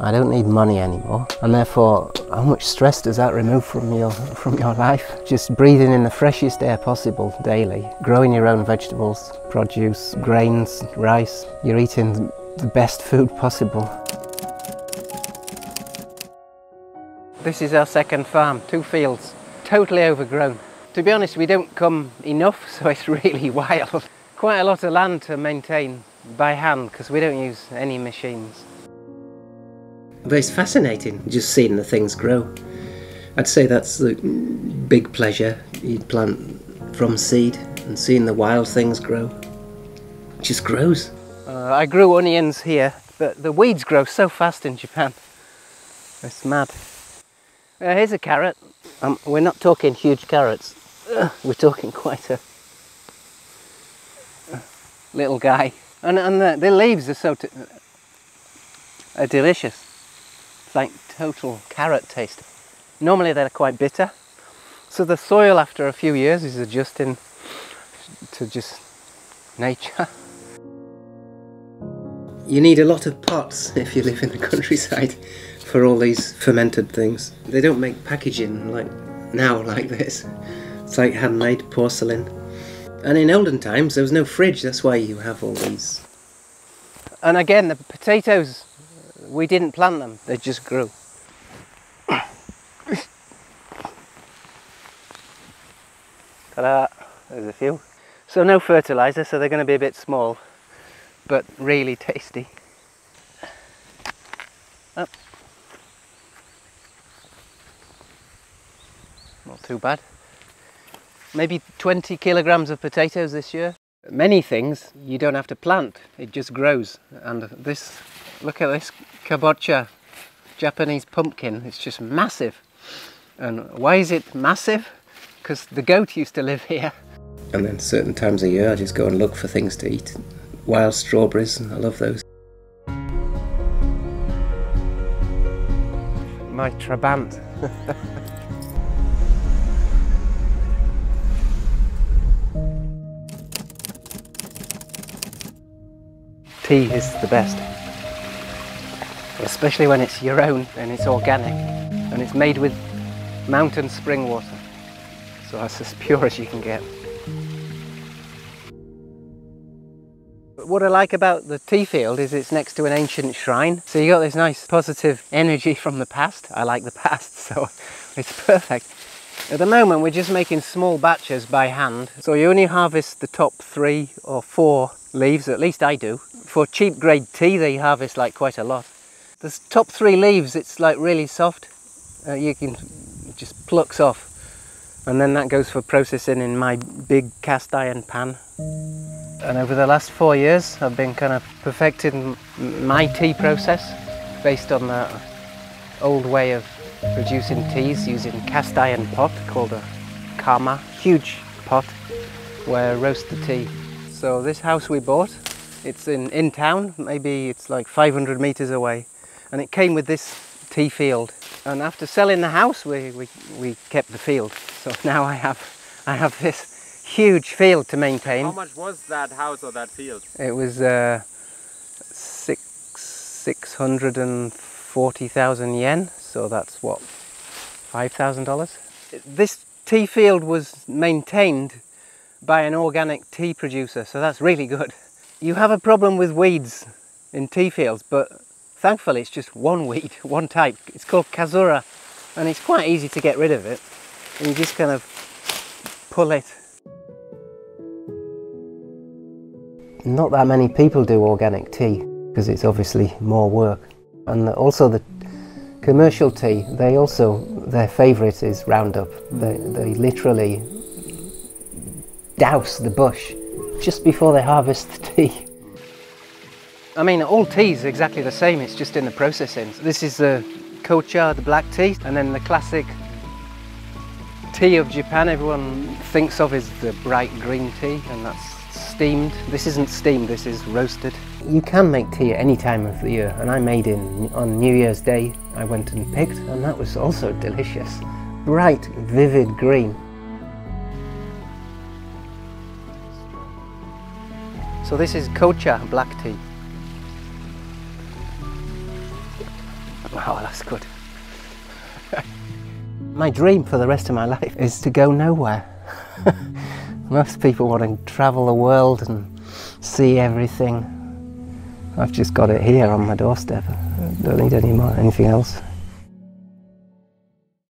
I don't need money anymore, and therefore how much stress does that remove from your life? Just breathing in the freshest air possible daily, growing your own vegetables, produce, grains, rice. You're eating the best food possible. This is our second farm, 2 fields, totally overgrown. To be honest, we don't come enough, so it's really wild. Quite a lot of land to maintain by hand because we don't use any machines. But it's fascinating just seeing the things grow. I'd say that's the big pleasure. You plant from seed and seeing the wild things grow. It just grows. I grew onions here, but the weeds grow so fast in Japan. It's mad. Here's a carrot. We're not talking huge carrots. We're talking quite a little guy. And the leaves are so delicious. It's like total carrot taste. Normally they're quite bitter. So the soil after a few years is adjusting to just nature. You need a lot of pots if you live in the countryside for all these fermented things. They don't make packaging like this. It's like handmade porcelain. And in olden times there was no fridge, that's why you have all these. And again, the potatoes, we didn't plant them, they just grew. Ta-da, there's a few. So no fertiliser, so they're going to be a bit small, but really tasty. Up. Not too bad. Maybe 20 kilograms of potatoes this year. Many things you don't have to plant, it just grows. And this, look at this kabocha, Japanese pumpkin, it's just massive. And why is it massive? Because the goat used to live here. And then certain times a year I just go and look for things to eat. Wild strawberries, I love those. My trabant. Tea is the best, especially when it's your own and it's organic and it's made with mountain spring water, so that's as pure as you can get. What I like about the tea field is it's next to an ancient shrine, so you got this nice positive energy from the past. I like the past, so it's perfect. At the moment we're just making small batches by hand, so you only harvest the top 3 or 4 leaves, at least I do. For cheap grade tea they harvest like quite a lot. The top 3 leaves, it's like really soft, you can just plucks off, and then that goes for processing in my big cast iron pan. And over the last 4 years I've been kind of perfecting my tea process based on the old way of producing teas using cast iron pot called a kama, huge pot where I roast the tea. So this house we bought, it's in town, maybe it's like 500 meters away, and it came with this tea field. And after selling the house we kept the field, so now I have this huge field to maintain. How much was that house or that field? It was 640,000 yen. So that's what, $5,000? This tea field was maintained by an organic tea producer, so that's really good. You have a problem with weeds in tea fields, but thankfully it's just one weed, one type. It's called Kazura, and it's quite easy to get rid of it. And you just kind of pull it. Not that many people do organic tea, because it's obviously more work. And also the commercial tea, their favourite is Roundup. They literally douse the bush just before they harvest the tea. I mean, all tea is exactly the same, it's just in the processing. This is the kocha, the black tea, and then the classic tea of Japan everyone thinks of is the bright green tea, and that's steamed. This isn't steamed, this is roasted. You can make tea at any time of the year, and I made it on New Year's Day. I went and picked, and that was also delicious. Bright, vivid green. So this is kocha black tea. Wow, that's good. My dream for the rest of my life is to go nowhere. Most people want to travel the world and see everything. I've just got it here on my doorstep. I don't need anything else.